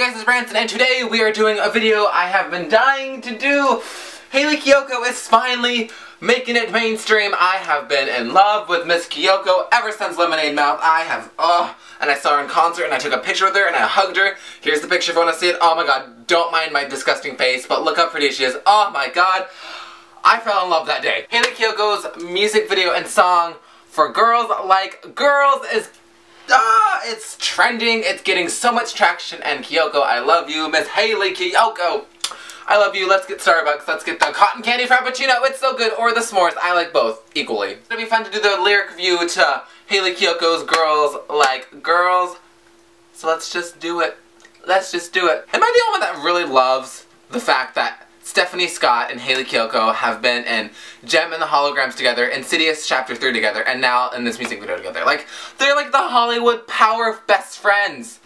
guys, it's Bransen, and today we are doing a video I have been dying to do. Hayley Kiyoko is finally making it mainstream. I have been in love with Miss Kiyoko ever since Lemonade Mouth. And I saw her in concert, and I took a picture with her, and I hugged her. Here's the picture if you want to see it. Oh my god, don't mind my disgusting face, but look how pretty she is. Oh my god, I fell in love that day. Hayley Kiyoko's music video and song for Girls Like Girls is it's trending, it's getting so much traction, and Kiyoko, I love you. Miss Hayley Kiyoko, I love you. Let's get Starbucks, let's get the cotton candy frappuccino, it's so good, or the s'mores, I like both equally. It's gonna be fun to do the lyric review to Hayley Kiyoko's Girls Like Girls, so let's just do it. Let's just do it. Am I the only one that really loves the fact that Stephanie Scott and Hayley Kiyoko have been in Jem and the Holograms together, Insidious Chapter 3 together, and now in this music video together? Like, they're like the Hollywood power of best friends.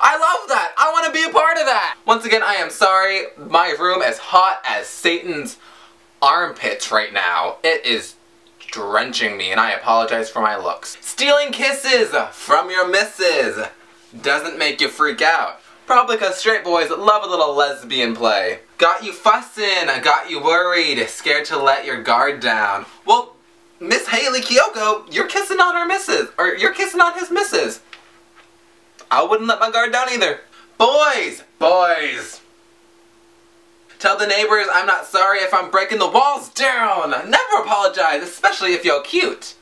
I love that! I want to be a part of that! Once again, I am sorry. My room is hot as Satan's armpits right now. It is drenching me, and I apologize for my looks. Stealing kisses from your missus doesn't make you freak out. Probably because straight boys love a little lesbian play. Got you fussing, got you worried, scared to let your guard down. Well, Miss Hayley Kiyoko, you're kissing on her missus, or you're kissing on his missus. I wouldn't let my guard down either. Boys, boys. Tell the neighbors I'm not sorry if I'm breaking the walls down. Never apologize, especially if you're cute.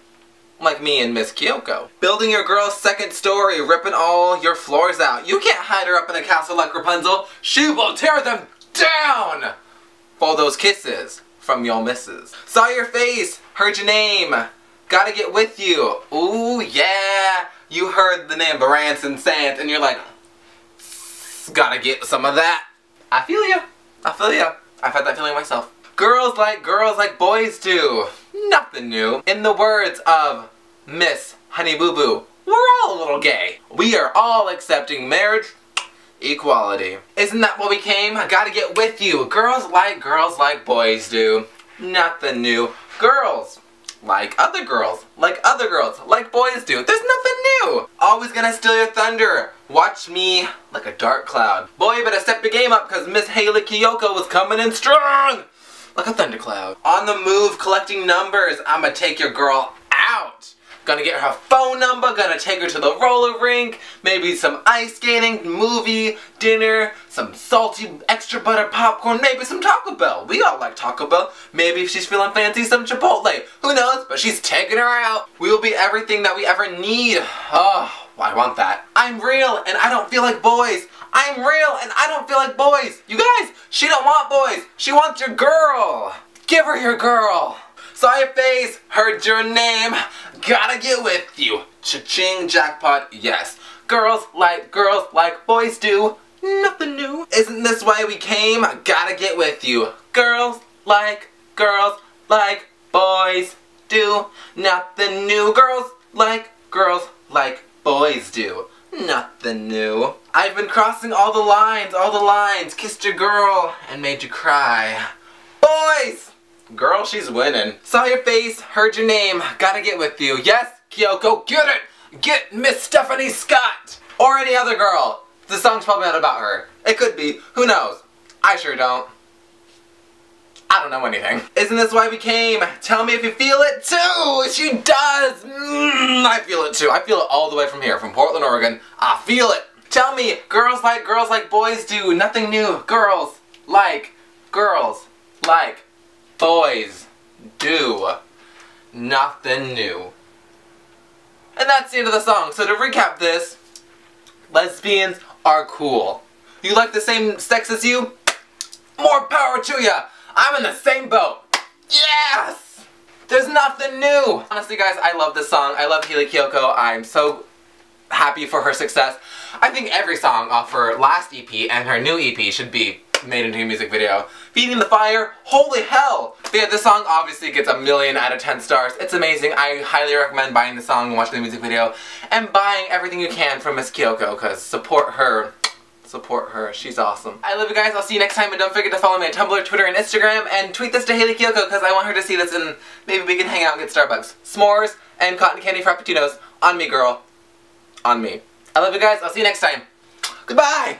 Like me and Miss Kiyoko. Building your girl's second story, ripping all your floors out. You can't hide her up in a castle like Rapunzel. She will tear them down for those kisses from your missus. Saw your face, heard your name, gotta get with you. Ooh, yeah. You heard the name Bransen Sands and you're like, gotta get some of that. I feel you. I feel you. I've had that feeling myself. Girls like boys do. Nothing new. In the words of Miss Honey Boo Boo, we're all a little gay. We are all accepting marriage equality. Isn't that what we came? I gotta get with you. Girls like boys do. Nothing new. Girls like other girls, like other girls, like boys do. There's nothing new. Always gonna steal your thunder. Watch me like a dark cloud. Boy, you better step your game up because Miss Hayley Kiyoko was coming in strong. Like a thundercloud. On the move, collecting numbers. I'ma take your girl out. Gonna get her phone number, gonna take her to the roller rink, maybe some ice skating, movie, dinner, some salty extra butter popcorn, maybe some Taco Bell. We all like Taco Bell. Maybe if she's feeling fancy, some Chipotle. Who knows? But she's taking her out. We will be everything that we ever need. Oh, I want that. I'm real and I don't feel like boys. I'm real and I don't feel like boys. You guys, she don't want boys. She wants your girl. Give her your girl. Saw your face, heard your name, gotta get with you. Cha-ching, jackpot, yes. Girls like boys do. Nothing new. Isn't this why we came? Gotta get with you. Girls like boys do. Nothing new. Girls like boys do. Nothing new. I've been crossing all the lines, kissed your girl, and made you cry. Boys! Girl, she's winning. Saw your face, heard your name, gotta get with you. Yes, Kiyoko, get it! Get Miss Stephanie Scott! Or any other girl. The song's probably not about her. It could be. Who knows? I sure don't. I don't know anything. Isn't this why we came? Tell me if you feel it too! She does! I feel it too. I feel it all the way from here, from Portland, Oregon. I feel it! Tell me, girls like boys do. Nothing new. Girls like boys do. Nothing new. And that's the end of the song. So to recap this, lesbians are cool. You like the same sex as you? More power to ya! I'm in the same boat. Yes! There's nothing new. Honestly, guys, I love this song. I love Hayley Kiyoko. I'm so happy for her success. I think every song off her last EP and her new EP should be made into a music video. Feeding the Fire, holy hell! But yeah, this song obviously gets a million out of 10 stars. It's amazing. I highly recommend buying the song and watching the music video and buying everything you can from Miss Kiyoko, because support her. Support her. She's awesome. I love you guys. I'll see you next time, and don't forget to follow me on Tumblr, Twitter, and Instagram, and tweet this to Hayley Kiyoko because I want her to see this, and maybe we can hang out and get Starbucks, s'mores, and cotton candy frappuccinos. On me, girl. On me. I love you guys. I'll see you next time. Goodbye!